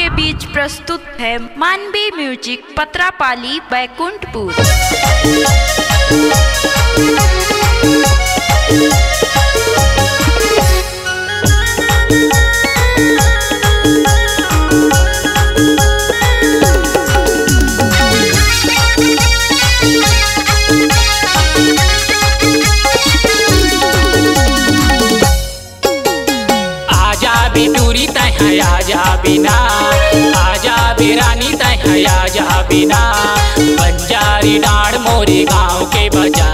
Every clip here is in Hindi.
आपके बीच प्रस्तुत है मानवी म्यूजिक पत्रापाली बैकुंठपुर। आजा बिना आजा बिरानी तय आजा बिना बंजारी डाड़ मोरे गांव के बजा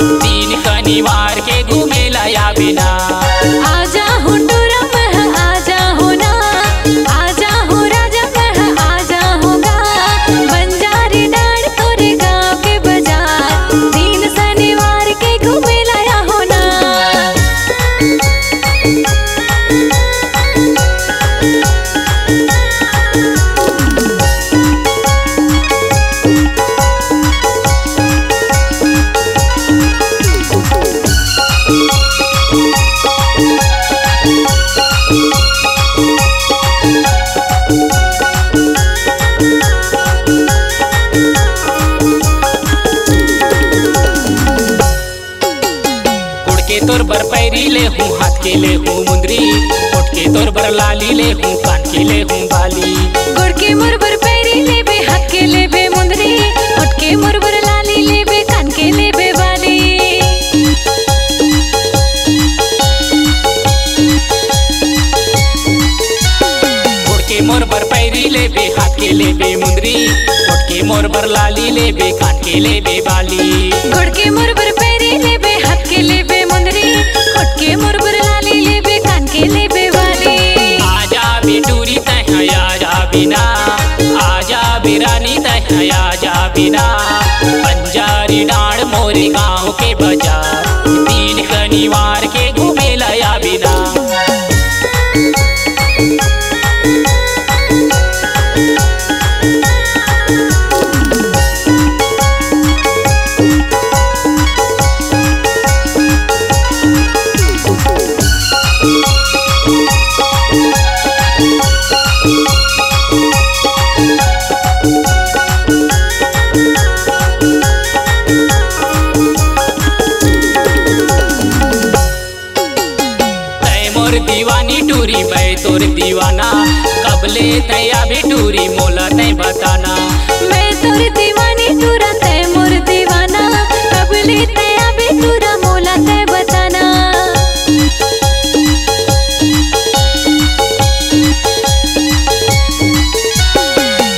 दिन शनिवार के घूमे लाया बिना आजा हो टूरम आजा हो ना आजा हो राजा आजा होगा बंजारी डाड़ तोरे गांव के बजा दिन शनिवार के घूमे लाया होना। तोर बर पैरी ले हूँ हाथ के ले हूँ मुंदरी उठ के तोर बर लाली ले हूँ कान के ले हूँ बाली गुड़ के मोर बर पैरी ले बे हाथ के ले बे मुंदरी उठ के मोर बर लाली ले बे कान के ले बे बाली। गुड़ के मोर बर पैरी ले बे हाथ के ले बे मुंदरी उठ के मोर बर लाली ले बे कान के ले बे बाली गुड़ के मोर बर पैरी ले बे हाथ के ले बे के मुरबर लाली ले बे कान के ले बे वाली आजा बिटूरी तय आजा बिना आजा बिरानी तय आजा बिना बंजारी डाड़ मोरे गाँव के बजा दिन शनिवार के घूमे लाया बिना। दीवानी टूरी मैं तोर दीवाना कबले तया भी टूरी मोला नहीं बताना मैं तोर दीवानी टूरा तय मोर दीवाना कबले तया भी टूरा मोला नहीं बताना।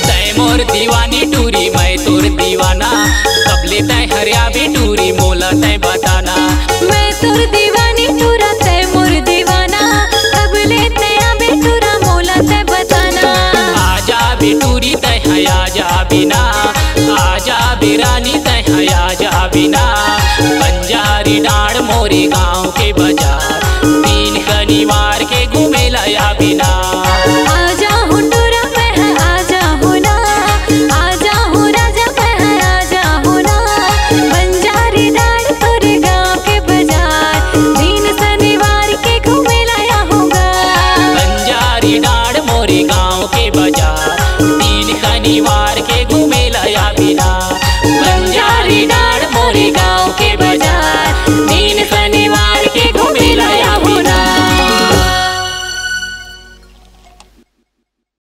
तय मोर दीवानी टूरी मैं तोर दीवाना कबले तय हरिया भी टूरी मोला नहीं बताना मैं तोर दीवानी टूरा तय मोर दीवाना बिटूरी तय आजा बिना आजा बिरानी तय आजा बिना बंजारी डाड़ मोरे गाँव के बजा दिन शनिवार के घूमे लाया बिना आजा हो टूरम आजा हो ना आजा हो राजा आजा हो ना बंजारी डाड़ तोरे गाँव के बजा दिन शनिवार के घूमे लाया होगा बंजारी डाड़ मोरे गाँव के बजा शनिवार।